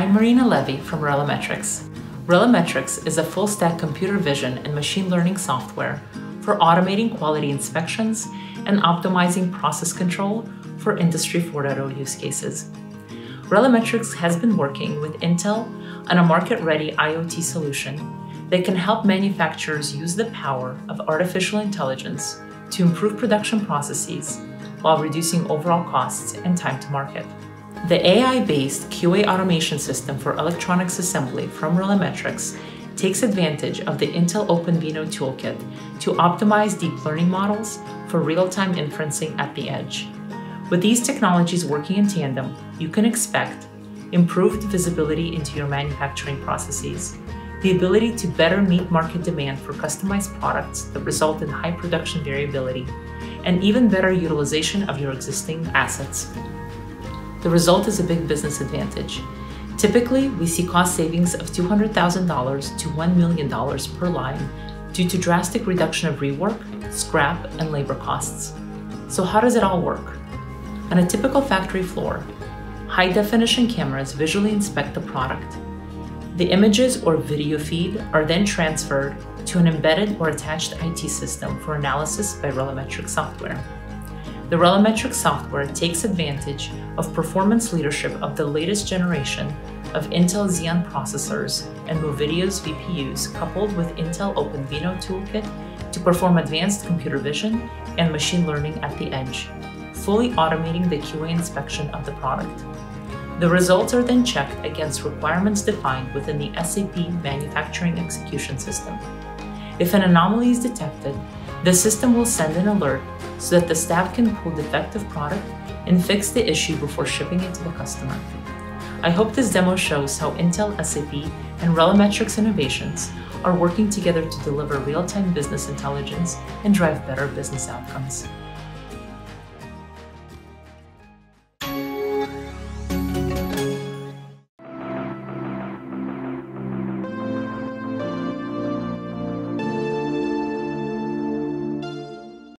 I'm Marina Levy from Relimetrics. Relimetrics is a full-stack computer vision and machine learning software for automating quality inspections and optimizing process control for Industry 4.0 use cases. Relimetrics has been working with Intel on a market-ready IoT solution that can help manufacturers use the power of artificial intelligence to improve production processes while reducing overall costs and time to market. The AI-based QA automation system for electronics assembly from Relimetrics takes advantage of the Intel OpenVINO toolkit to optimize deep learning models for real-time inferencing at the edge. With these technologies working in tandem, you can expect improved visibility into your manufacturing processes, the ability to better meet market demand for customized products that result in high production variability, and even better utilization of your existing assets. The result is a big business advantage. Typically, we see cost savings of $200,000 to $1 million per line due to drastic reduction of rework, scrap, and labor costs. So how does it all work? On a typical factory floor, high-definition cameras visually inspect the product. The images or video feed are then transferred to an embedded or attached IT system for analysis by Relimetrics software. The Relimetrics software takes advantage of performance leadership of the latest generation of Intel Xeon processors and Movidius VPUs coupled with Intel OpenVINO toolkit to perform advanced computer vision and machine learning at the edge, fully automating the QA inspection of the product. The results are then checked against requirements defined within the SAP manufacturing execution system. If an anomaly is detected, the system will send an alert so that the staff can pull defective product and fix the issue before shipping it to the customer. I hope this demo shows how Intel, SAP, and Relimetrics innovations are working together to deliver real-time business intelligence and drive better business outcomes.